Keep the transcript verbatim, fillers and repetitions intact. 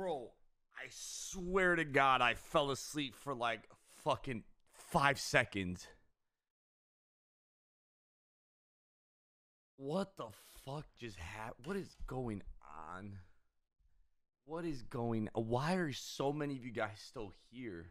Bro, I swear to God, I fell asleep for like fucking five seconds. What the fuck just happened? What is going on? What is going on? Why are so many of you guys still here?